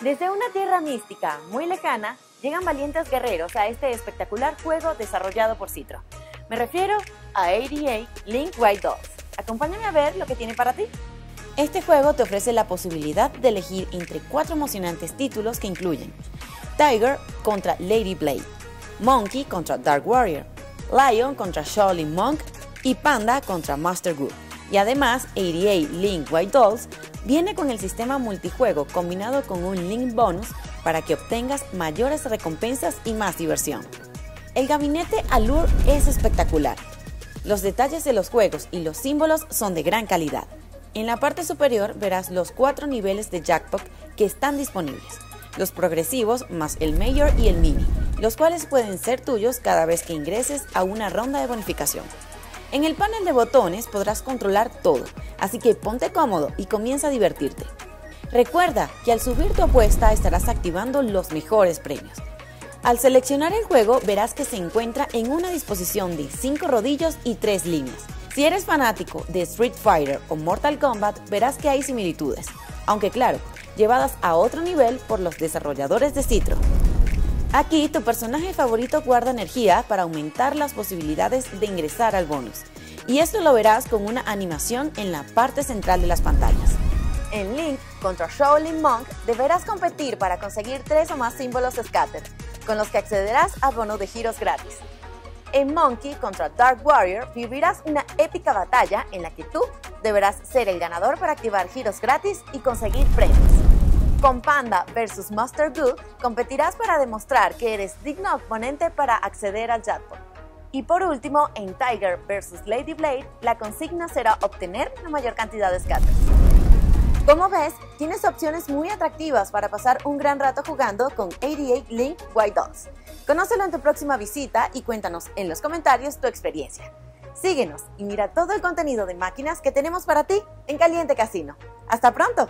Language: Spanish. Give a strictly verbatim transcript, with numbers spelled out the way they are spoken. Desde una tierra mística muy lejana, llegan valientes guerreros a este espectacular juego desarrollado por Zitro. Me refiero a ochenta y ocho Link Wild Duels. Acompáñame a ver lo que tiene para ti. Este juego te ofrece la posibilidad de elegir entre cuatro emocionantes títulos que incluyen Tiger contra Lady Blade, Monkey contra Dark Warrior, Lion contra Shaolin Monk y Panda contra Master Gu. Y además, ochenta y ocho Link Wild Duels viene con el sistema multijuego combinado con un Link Bonus para que obtengas mayores recompensas y más diversión. El gabinete Allure es espectacular. Los detalles de los juegos y los símbolos son de gran calidad. En la parte superior verás los cuatro niveles de jackpot que están disponibles, los progresivos más el Major y el Mini, los cuales pueden ser tuyos cada vez que ingreses a una ronda de bonificación. En el panel de botones podrás controlar todo, así que ponte cómodo y comienza a divertirte. Recuerda que al subir tu apuesta estarás activando los mejores premios. Al seleccionar el juego verás que se encuentra en una disposición de cinco rodillos y tres líneas. Si eres fanático de Street Fighter o Mortal Kombat, verás que hay similitudes, aunque claro, llevadas a otro nivel por los desarrolladores de Zitro. Aquí, tu personaje favorito guarda energía para aumentar las posibilidades de ingresar al bonus. Y esto lo verás con una animación en la parte central de las pantallas. En Link contra Shaolin Monk deberás competir para conseguir tres o más símbolos Scatter, con los que accederás a bono de giros gratis. En Monkey contra Dark Warrior vivirás una épica batalla en la que tú deberás ser el ganador para activar giros gratis y conseguir premios. Con Panda versus Master Gu competirás para demostrar que eres digno oponente para acceder al jackpot. Y por último, en Tiger versus Lady Blade, la consigna será obtener la mayor cantidad de scatters. Como ves, tienes opciones muy atractivas para pasar un gran rato jugando con ochenta y ocho Link Wild Duels. Conócelo en tu próxima visita y cuéntanos en los comentarios tu experiencia. Síguenos y mira todo el contenido de máquinas que tenemos para ti en Caliente Casino. ¡Hasta pronto!